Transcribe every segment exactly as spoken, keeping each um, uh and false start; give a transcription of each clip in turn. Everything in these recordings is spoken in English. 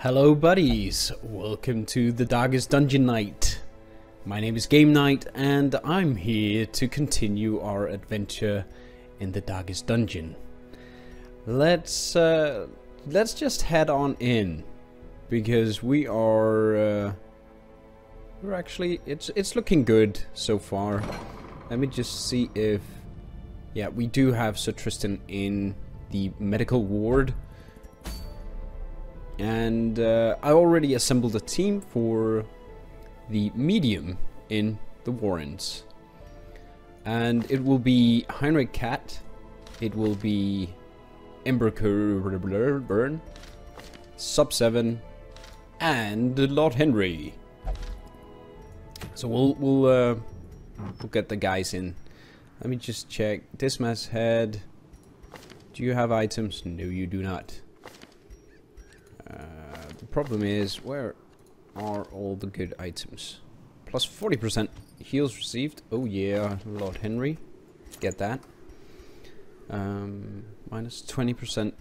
Hello buddies, welcome to the Darkest Dungeon Night. My name is Game Knight and I'm here to continue our adventure in the Darkest Dungeon. Let's uh, let's just head on in, because we are uh, we're actually it's it's looking good so far. Let me just see if, yeah, we do have Sir Tristan in the medical ward. And uh, I already assembled a team for the medium in the Warrens. And it will be Heinrich Katt, it will be Embercurburn, Sub seven, and Lord Henry. So we'll, we'll, uh, we'll get the guys in. Let me just check. Dismas head. Do you have items? No, you do not. Uh, the problem is, where are all the good items? Plus forty percent heals received. Oh yeah, Lord Henry. Get that. Um, minus twenty percent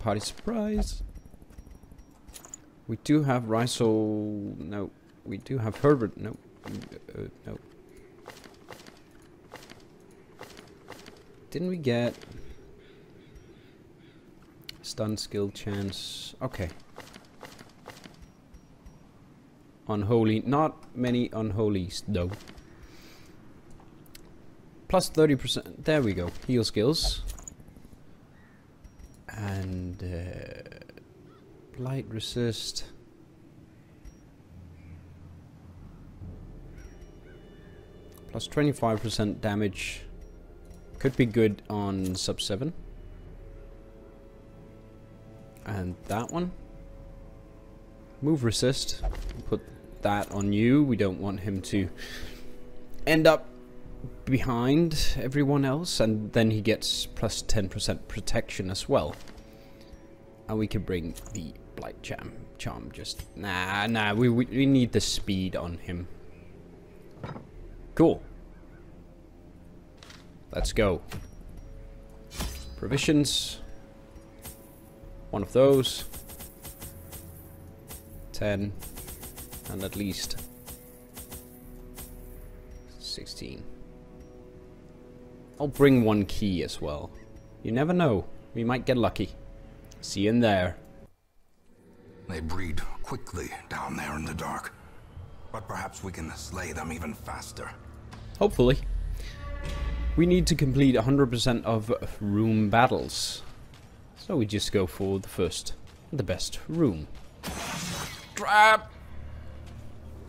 party surprise. We do have Rysel. No. We do have Herbert. No. Uh, no. Didn't we get... stun skill chance. Okay. Unholy. Not many unholies though. Plus thirty percent. There we go. Heal skills. And uh, light resist. Plus twenty-five percent damage. Could be good on sub seven. And that one. Move resist. Put that on you. We don't want him to end up behind everyone else. And then he gets plus ten percent protection as well. And we can bring the Blight Charm. Charm just... Nah, nah. We, we, we need the speed on him. Cool. Let's go. Provisions. One of those. ten. And at least sixteen. I'll bring one key as well. You never know. We might get lucky. See you in there. They breed quickly down there in the dark. But perhaps we can slay them even faster. Hopefully. We need to complete one hundred percent of room battles. So we just go for the first, the best room. Trap!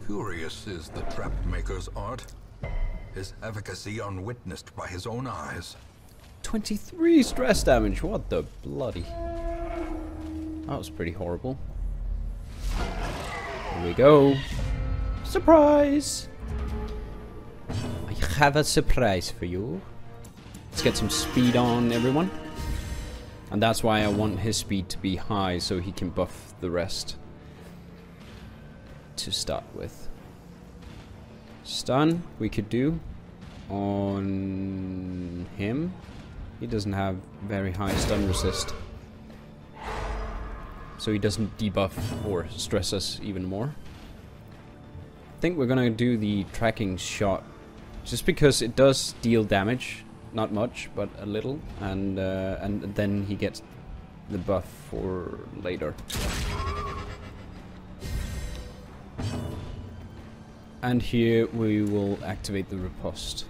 Curious is the trap maker's art. His efficacy unwitnessed by his own eyes. twenty-three stress damage, what the bloody. That was pretty horrible. Here we go. Surprise! I have a surprise for you. Let's get some speed on, everyone. And that's why I want his speed to be high, so he can buff the rest to start with. Stun we could do on him. He doesn't have very high stun resist, so he doesn't debuff or stress us even more. I think we're gonna do the tracking shot, just because it does deal damage. Not much, but a little, and uh, and then he gets the buff for later. And here we will activate the riposte.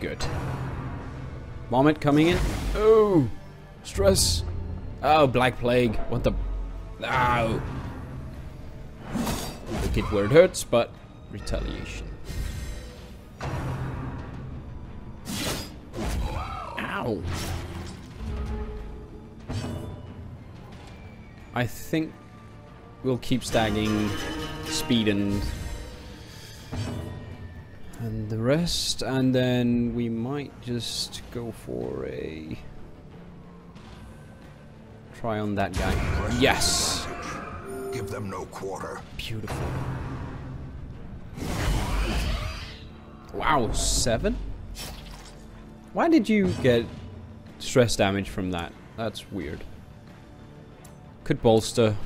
Good. Vomit coming in. Oh, stress. Oh, Black Plague. What the? Ow. Look it where it hurts, but retaliation. I think we'll keep stacking speed and and the rest, and then we might just go for a try on that guy. Yes. Give them no quarter. Beautiful. Wow, seven? Why did you get stress damage from that? That's weird. Could bolster.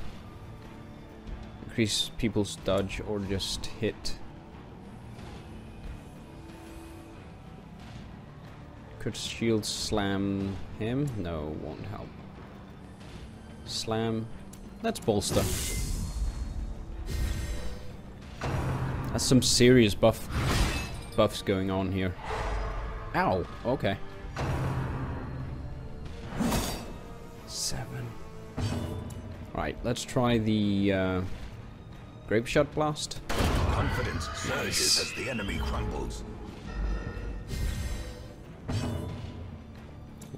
Increase people's dodge or just hit. Could shield slam him? No, won't help. Slam. Let's bolster. That's some serious buff buffs going on here. Ow! Okay. Seven. Right, let's try the uh, grape shot blast. Confidence surges as the enemy crumbles.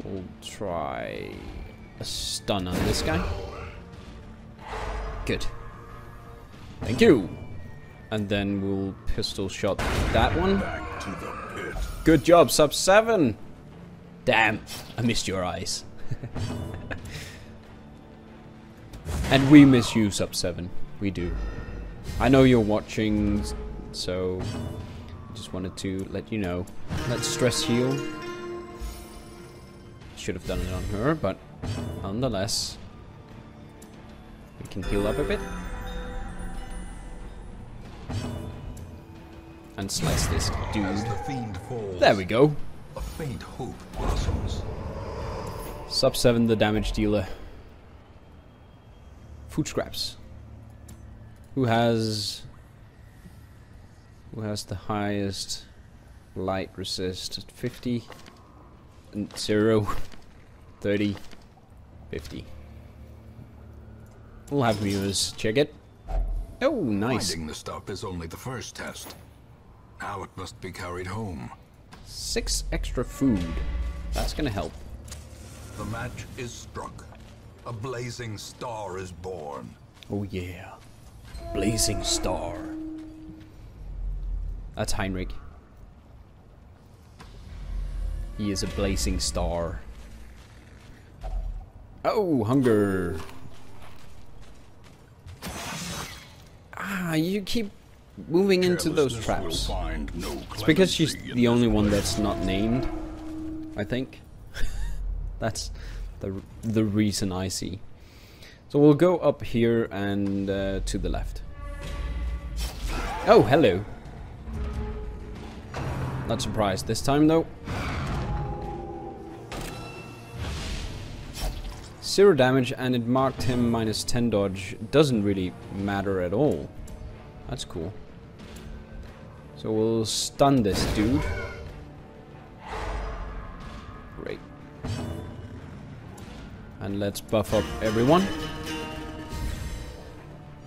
We'll try a stun on this guy. Good. Thank you. And then we'll pistol shot that one. Back to the pit. Good job, Sub seven. Damn, I missed your eyes. And we miss you, Sub seven. We do. I know you're watching, so just wanted to let you know. Let's stress heal. Should have done it on her, but nonetheless, we can heal up a bit. And slice this dude. The falls, there we go. A faint hope blossoms. Sub seven, the damage dealer. Food scraps. Who has... Who has the highest light resist? fifty. And zero. thirty. fifty. We'll have viewers check it. Oh, nice. Finding the stuff is only the first test. Now it must be carried home. Six extra food. That's gonna help. The match is struck. A blazing star is born. Oh yeah. Blazing star. That's Heinrich. He is a blazing star. Oh, hunger. Ah, you keep moving into those traps. No, it's because she's the only one that's not named, I think. That's the the reason I see. So we'll go up here and uh, to the left. Oh, hello. Not surprised this time though. Zero damage, and it marked him minus ten dodge. Doesn't really matter at all. That's cool. So we'll stun this dude. Great. And let's buff up everyone.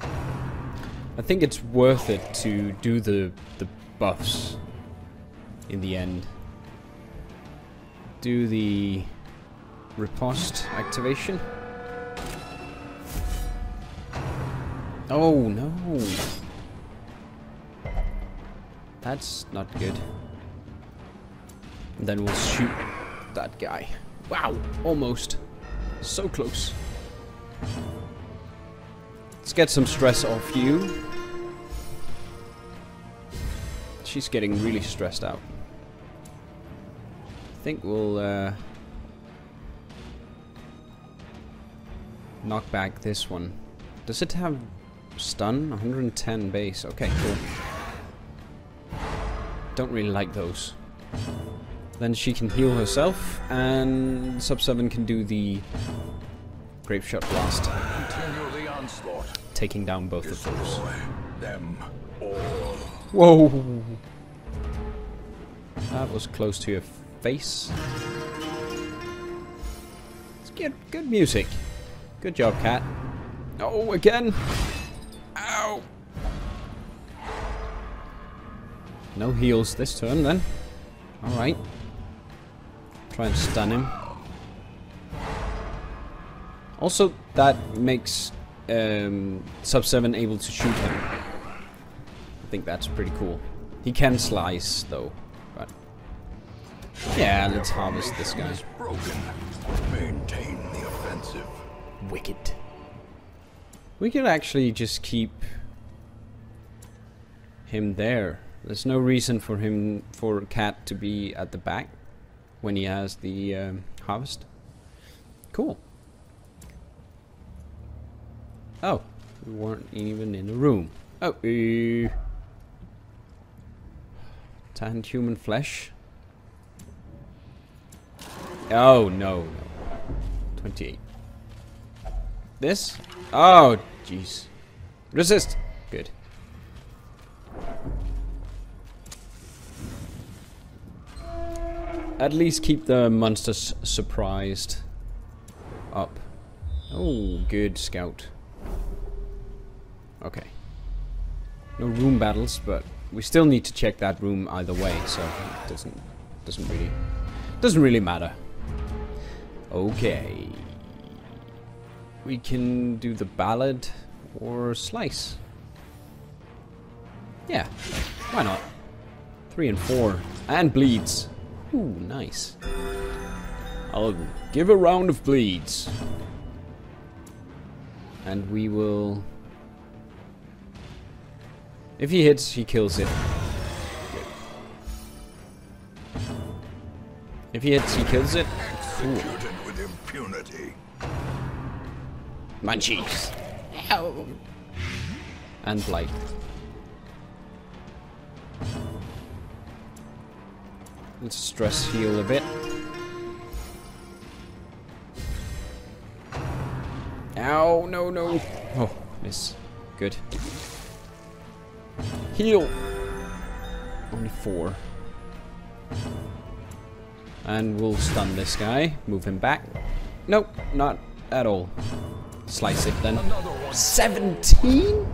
I think it's worth it to do the the buffs in the end. Do the riposte activation. Oh no. That's not good. And then we'll shoot that guy. Wow, almost. So close. Let's get some stress off you. She's getting really stressed out. I think we'll uh, knock back this one. Does it have stun? one hundred ten base. Okay, cool. Don't really like those. Then she can heal herself, and Sub seven can do the grape shot blast. Continue the onslaught. Taking down both Destroy of those. Them all. Whoa! That was close to your face. Let's get good music. Good job, Cat. Oh, again! Ow! No heals this turn then. Alright. Try and stun him. Also, that makes um, Sub seven able to shoot him. I think that's pretty cool. He can slice though. But yeah, let's harvest this guy. Maintain the offensive. Wicked. We could actually just keep him there. There's no reason for him, for Cat to be at the back when he has the um, harvest. Cool. Oh, we weren't even in the room. Oh, uh, tanned human flesh. Oh no, no. twenty-eight. This? Oh, jeez. Resist. Good. At least keep the monsters surprised. Up. Oh, good scout. Okay. No room battles, but we still need to check that room either way, so it doesn't doesn't really doesn't really matter. Okay. We can do the ballad or slice. Yeah, why not? Three and four. And bleeds. Ooh, nice. I'll give a round of bleeds. And we will... If he hits, he kills it. If he hits, he kills it. Executed with impunity. Munchies. Ow. And blight. Let's stress heal a bit. Ow, no, no. Oh, miss. Good. Heal! Only four. And we'll stun this guy. Move him back. Nope, not at all. Slice it then. seventeen?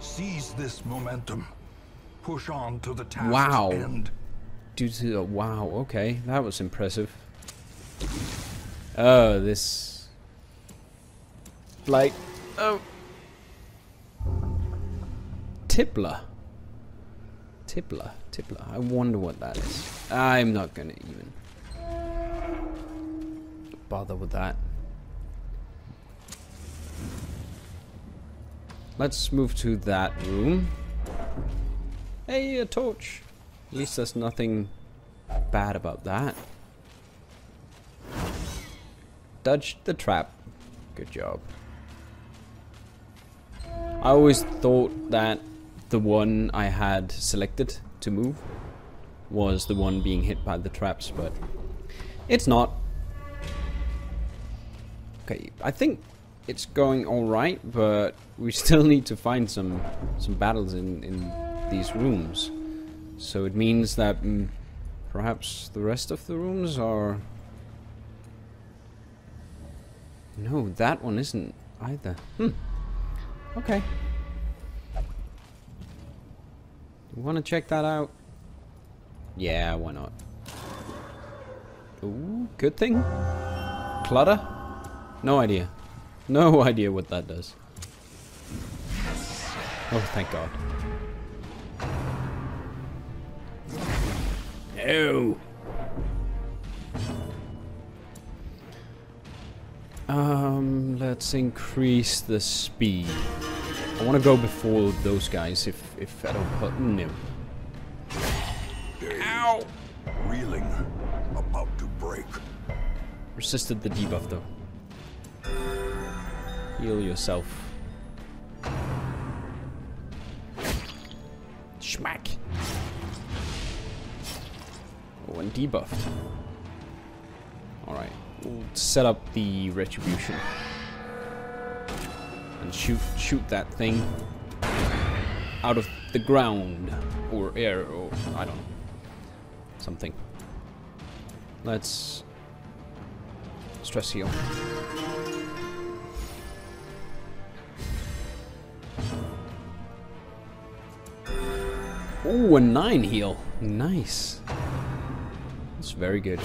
Seize this momentum. Push on to the task's wow. end. Due to the wow, okay, that was impressive. Oh, this like oh Tippler. Tippler, Tippler. I wonder what that is. I'm not gonna even bother with that. Let's move to that room. Hey, a torch. At least there's nothing bad about that. Dodge the trap. Good job. I always thought that the one I had selected to move was the one being hit by the traps, but it's not. Okay, I think it's going alright, but we still need to find some some battles in... in these rooms, so it means that mm, perhaps the rest of the rooms are... No, that one isn't either. Hmm. Okay. You want to check that out? Yeah, why not? Ooh, good thing. Clutter? No idea. No idea what that does. Oh, thank God. No. Um, let's increase the speed. I want to go before those guys, if if I don't put no. Ow! Reeling, about to break. Resisted the debuff though. Heal yourself. Schmack. And debuffed. Alright, we'll set up the retribution. And shoot shoot that thing out of the ground or air or I don't know. Something. Let's stress heal. Ooh, a nine heal. Nice. That's very good.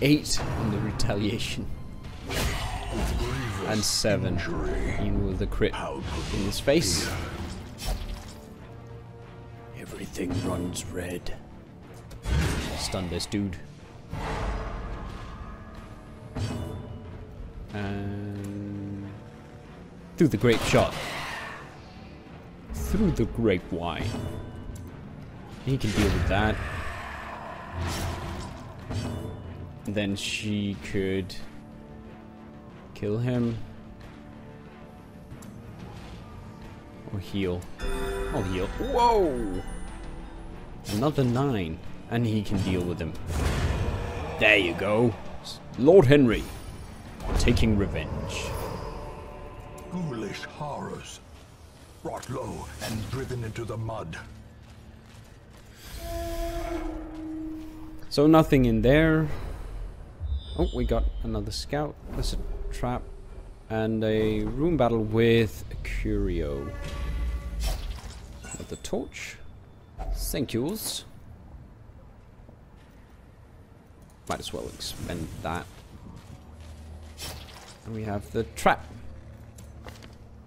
Eight on the retaliation. And seven. Even with the crit in his face. Everything runs red. Stun this dude. And... Through the grape shot. Through the grape wine. He can deal with that. Then she could Kill him. Or heal. I'll heal. Whoa! Another nine. And he can deal with him. There you go. Lord Henry. Taking revenge. Ghoulish horrors. Brought low and driven into the mud. So nothing in there. Oh, we got another scout. That's a trap. And a room battle with a curio. With the torch. Thank yous. Might as well expend that. And we have the trap.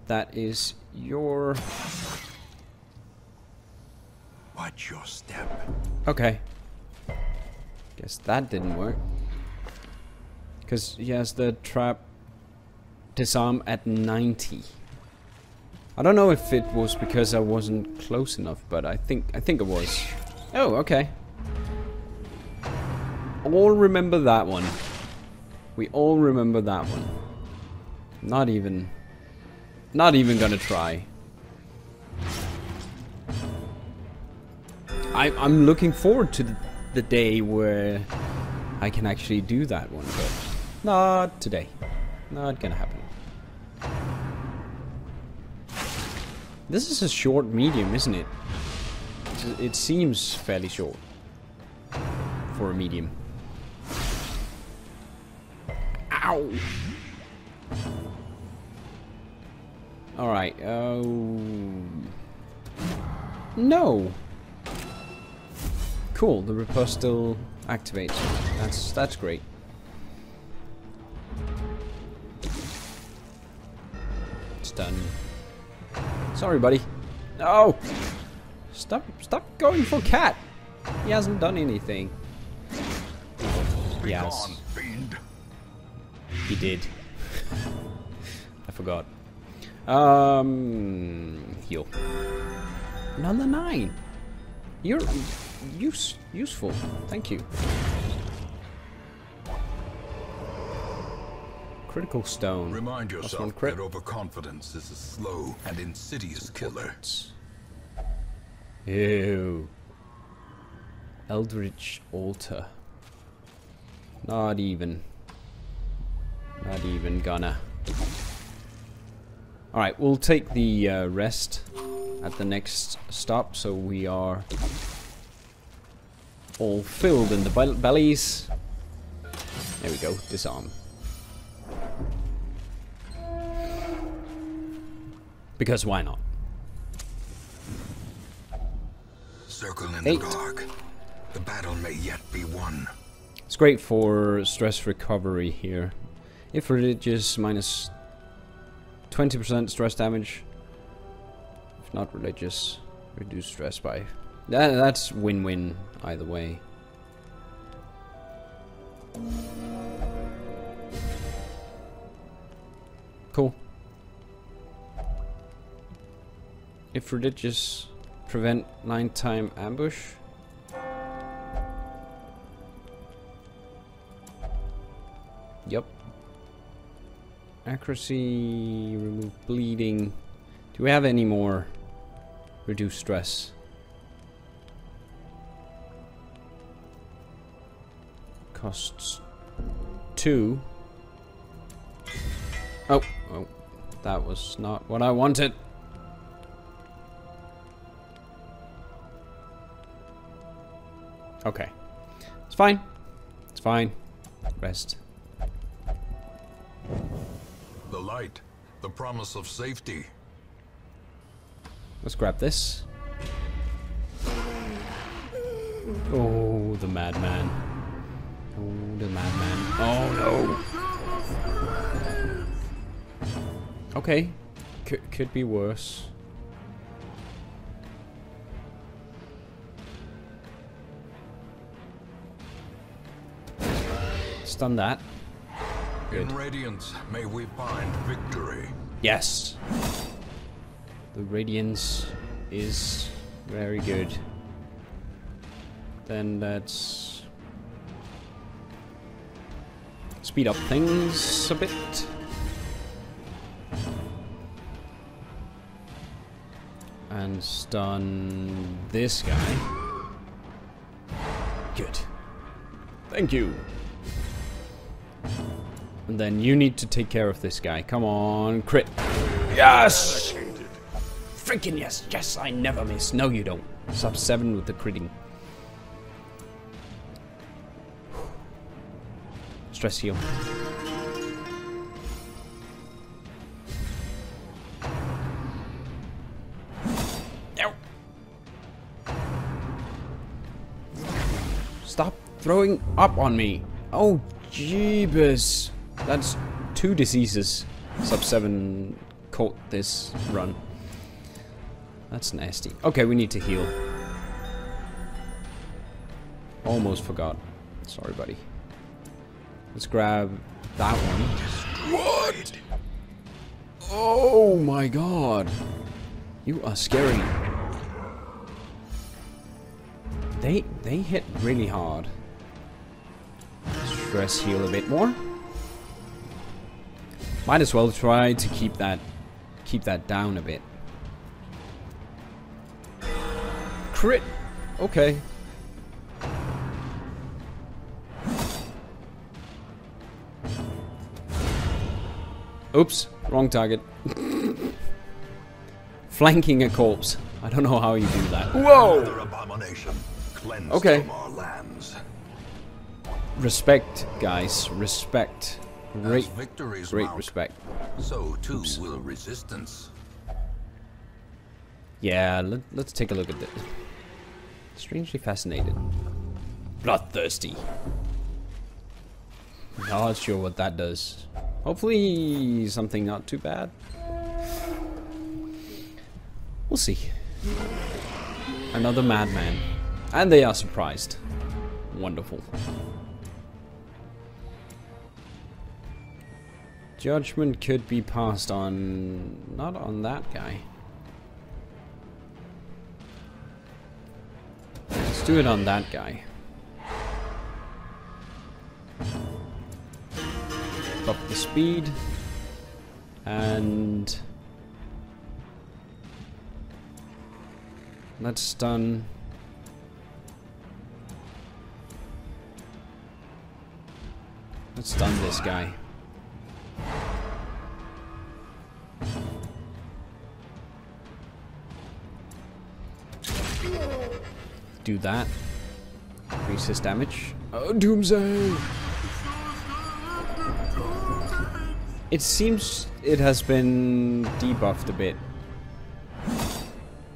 That is your... Watch your step. Okay. Guess that didn't work. Because he has the trap disarm at ninety. I don't know if it was because I wasn't close enough, but I think I think it was. Oh, okay. All remember that one. We all remember that one. Not even... Not even gonna try. I, I'm looking forward to the, the day where I can actually do that one, but not today. Not gonna happen. This is a short medium, isn't it? It seems fairly short for a medium. Ow! Alright, oh... No! Cool, the riposte still activates. That's, that's great. It's done. Sorry, buddy. No! Stop, stop going for Cat! He hasn't done anything. Yes. He did. I forgot. Um, heal. Another nine. You're use, useful. Thank you. Critical stone. Remind yourself that overconfidence is a slow and insidious killer. Ew. Eldritch altar. Not even. Not even gonna. Alright, we'll take the uh, rest at the next stop, so we are all filled in the be bellies. There we go, disarm. Because why not? Circle in Eight. the dark. The battle may yet be won. It's great for stress recovery here. If religious, minus twenty percent stress damage. If not religious, reduce stress by... That, that's win-win either way. Cool. If religious, prevent nine-time ambush. Yep. Accuracy, remove bleeding. Do we have any more? Reduce stress. Costs two. Oh, oh, that was not what I wanted. Okay, it's fine. It's fine. Rest. The light, the promise of safety. Let's grab this. Oh, the madman. Oh, the madman. Oh, no. Okay. C could be worse. Stun that. Good. In radiance may we find victory. Yes. The radiance is very good. Then let's speed up things a bit. and stun this guy. Good. Thank you. And then you need to take care of this guy. Come on, crit. Yes! Freaking yes, yes, I never miss. No, you don't. Sub seven with the critting. Stress heal. Ow. Stop throwing up on me. Oh, jeebus. That's two diseases. Sub seven caught this run. That's nasty. Okay, we need to heal. Almost forgot. Sorry, buddy. Let's grab that one. What? Oh my god. You are scary. They they hit really hard. Stress heal a bit more. Might as well try to keep that keep that down a bit. Crit. Okay. Oops, wrong target. Flanking a corpse. I don't know how you do that. Whoa! Abomination. Okay. Our lambs. Respect, guys. Respect. Great, great mount, respect. So too Oops. will resistance. Yeah, let, let's take a look at this. Strangely fascinated. Bloodthirsty. Not sure what that does. Hopefully something not too bad. We'll see. Another madman. And they are surprised. Wonderful. Judgment could be passed on... Not on that guy. Let's do it on that guy. Up the speed and let's stun let's stun this guy. Do that. Increase his damage. Oh, doomsday. It seems it has been debuffed a bit.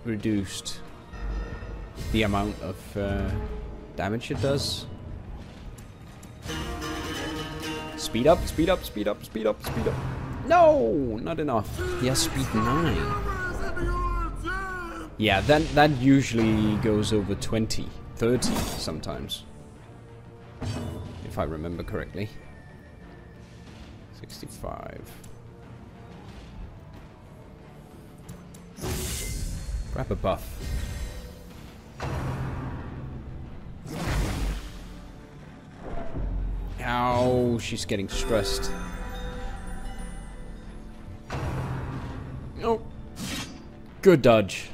Reduced the amount of uh, damage it does. Speed up, speed up, speed up, speed up, speed up. No, not enough. He has speed nine. Yeah, that, that usually goes over twenty, thirty sometimes. If I remember correctly. sixty-five. Grab a buff. Ow, she's getting stressed. Oh, good dodge.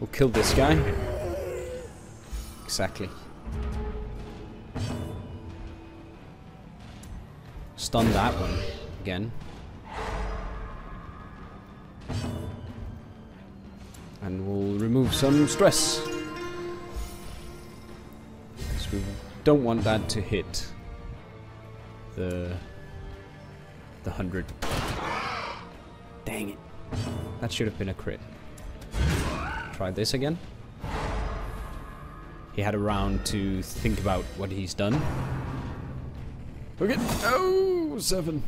We'll kill this guy. Exactly. Stun that one again. And we'll remove some stress. Because we don't want that to hit the the hundred. Dang it. That should have been a crit. Try this again. He had a round to think about what he's done. Okay. Oh! Seven.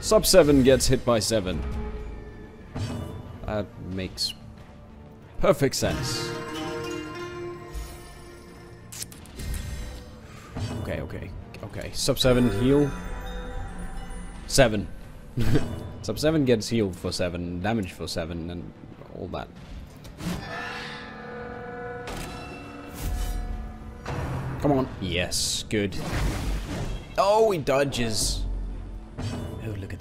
Sub seven gets hit by seven. That makes perfect sense. Okay, okay, okay. Sub seven heal. Seven. Sub seven gets healed for seven, damage for seven, and all that. Come on. Yes, good. Oh, he dodges. Oh, look at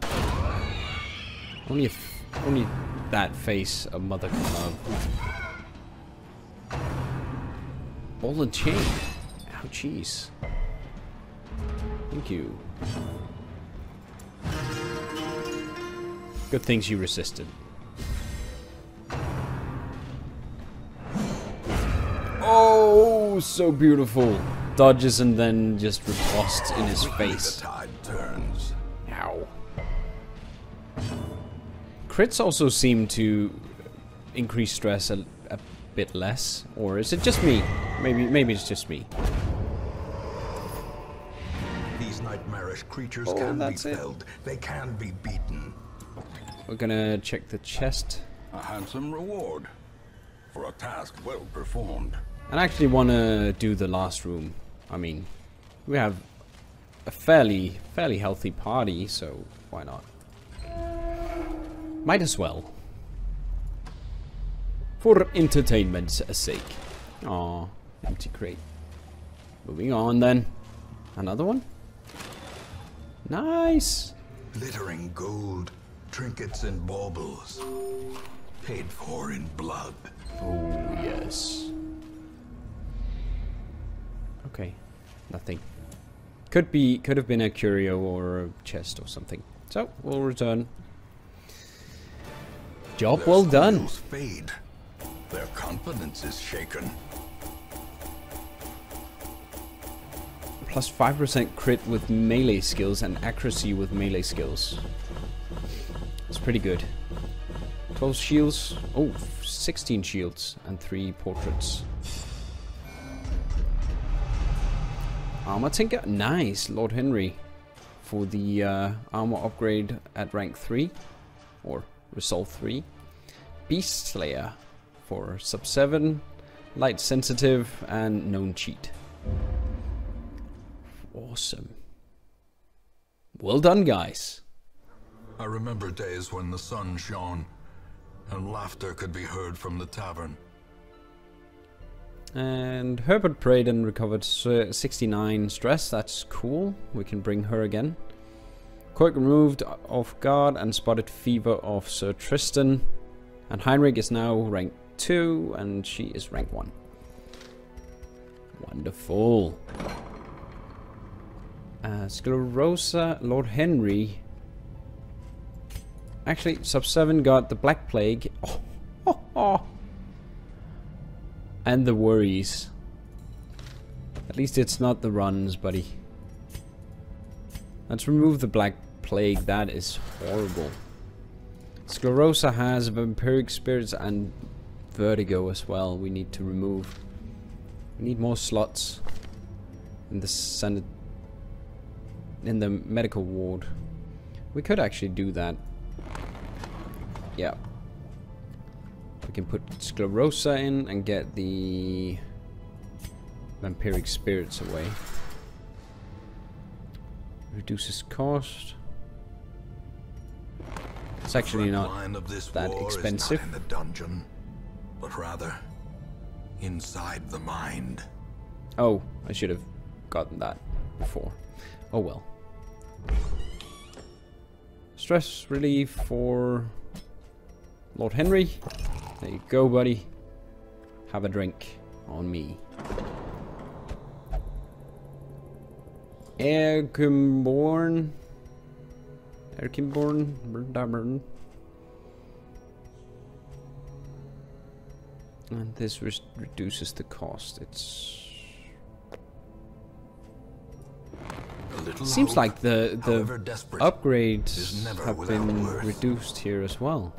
that. Only if only that face a mother can love. Ball and chain. Ow, jeez. Thank you. Good things you resisted. Oh, so beautiful. Dodges and then just riposte in his face. The tide turns. Ow. Crits also seem to increase stress a, a bit less, or is it just me? Maybe, maybe it's just me. These nightmarish creatures oh, can be felled. They can be beaten. We're gonna check the chest. A handsome reward for a task well performed. And I actually want to do the last room. I mean, we have a fairly, fairly healthy party, so why not? Might as well. For entertainment's sake. Aw, empty crate. Moving on then. Another one? Nice! Glittering gold. Trinkets and baubles, paid for in blood. Oh, yes. Okay, nothing. Could be, could have been a curio or a chest or something. So, we'll return. Job well done. Fade. Their confidence is shaken. Plus five percent crit with melee skills and accuracy with melee skills. It's pretty good. twelve shields. Oh, sixteen shields and three portraits. Armor tinker. Nice. Lord Henry for the uh, armor upgrade at rank three or resolve three. Beast Slayer for sub seven. Light sensitive and known cheat. Awesome. Well done, guys. I remember days when the sun shone, and laughter could be heard from the tavern. And Herbert Braden recovered sixty-nine stress, that's cool. We can bring her again. Quirk removed off guard and spotted fever of Sir Tristan. And Heinrich is now rank two, and she is rank one. Wonderful. Uh, Sclerosa, Lord Henry... Actually, sub seven got the Black Plague, oh, oh, oh. And the worries. At least it's not the runs, buddy. Let's remove the Black Plague. That is horrible. Sclerosa has vampiric spirits and vertigo as well. We need to remove. We need more slots in the san- in the medical ward. We could actually do that. Yeah, we can put Sclerosa in and get the vampiric spirits away. Reduces cost. It's actually not that expensive. Not in the dungeon, but rather inside the mind. Oh, I should have gotten that before. Oh well. Stress relief for Lord Henry, there you go, buddy. Have a drink on me. Erkinborn, Erkinborn, and this re reduces the cost. It's it seems like the the upgrades have been worth. reduced here as well.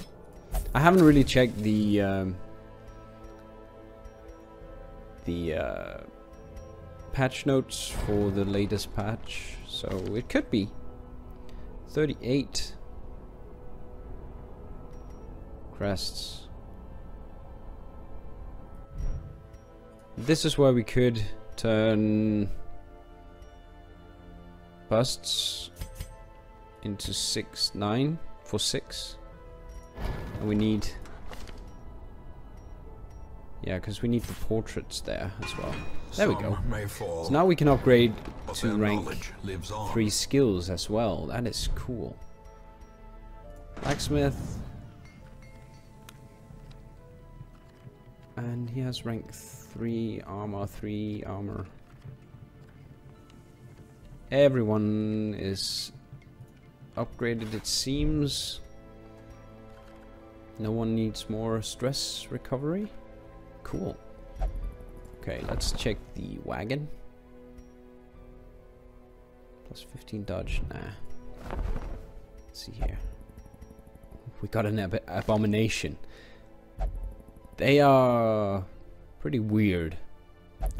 I haven't really checked the um, the uh, patch notes for the latest patch, so it could be thirty-eight crests. This is where we could turn busts into six nine for six. And we need, yeah, because we need the portraits there as well. There we go. So now we can upgrade to rank three skills as well. That is cool. I blacksmith. And he has rank three armor, three armor. Everyone is upgraded, it seems. No one needs more stress recovery. Cool. Okay, let's check the wagon. Plus fifteen dodge. Nah. Let's see here. We got an ab abomination. They are pretty weird,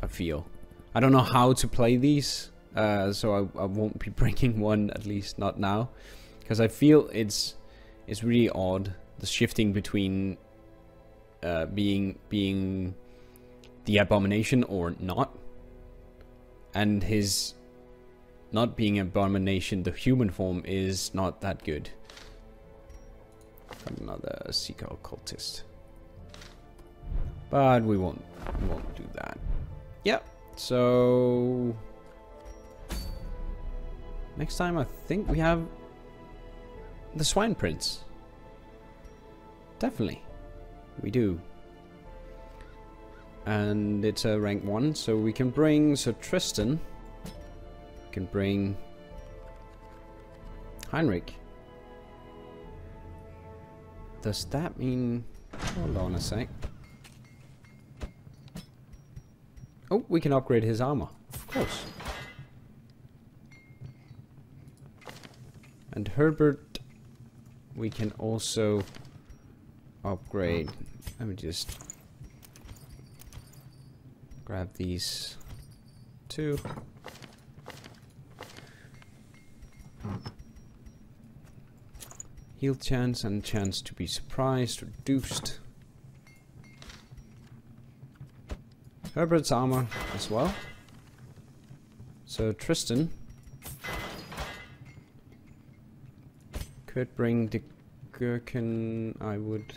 I feel. I don't know how to play these, uh, so I, I won't be breaking one, at least not now. Because I feel it's it's really odd, the shifting between uh, being being the abomination or not, and his not being abomination, the human form is not that good. Another seeker occultist. But we won't, we won't do that. Yep. So next time, I think we have the Swine Prince. Definitely, we do. And it's a rank one, so we can bring Sir Tristan. We can bring Heinrich. Does that mean? Hold on a sec. Oh, we can upgrade his armor, of course. And Herbert, we can also upgrade. Let me just grab these two. Heal chance and chance to be surprised, reduced. Herbert's armor as well. So Tristan could bring the Gherkin. I would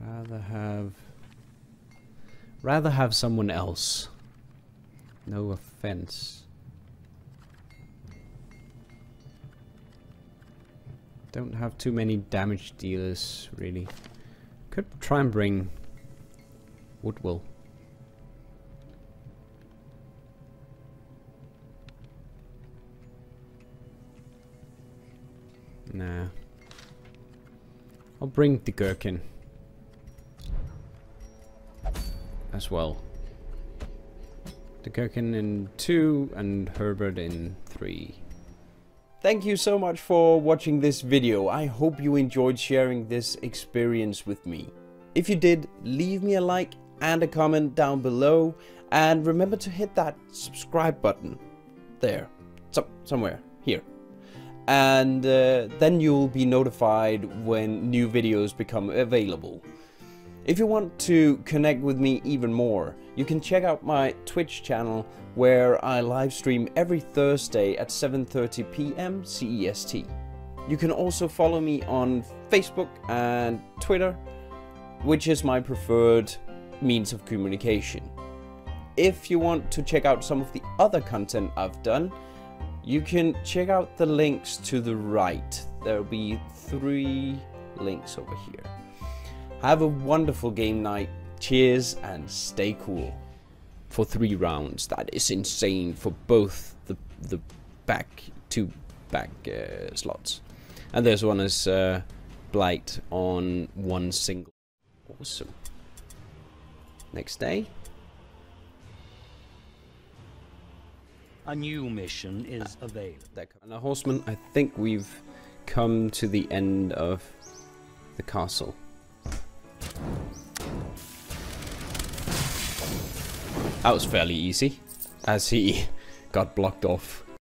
rather have rather have someone else. No offense. Don't have too many damage dealers really. Could try and bring Woodwill. Nah. I'll bring the Gherkin as well. The Gherkin in two and Herbert in three. Thank you so much for watching this video. I hope you enjoyed sharing this experience with me. If you did, leave me a like and a comment down below, and remember to hit that subscribe button there, so somewhere here, and uh, then you'll be notified when new videos become available. If you want to connect with me even more, you can check out my Twitch channel where I live stream every Thursday at seven thirty p m C E S T. You can also follow me on Facebook and Twitter, which is my preferred means of communication. If you want to check out some of the other content I've done, you can check out the links to the right. There'll be three links over here. Have a wonderful game night. Cheers and stay cool. For three rounds, that is insane for both the the back two back uh, slots. And this one is uh, blight on one single. Awesome. Next day. A new mission is ah, available. And a horseman. I think we've come to the end of the castle. That was fairly easy, as he got blocked off.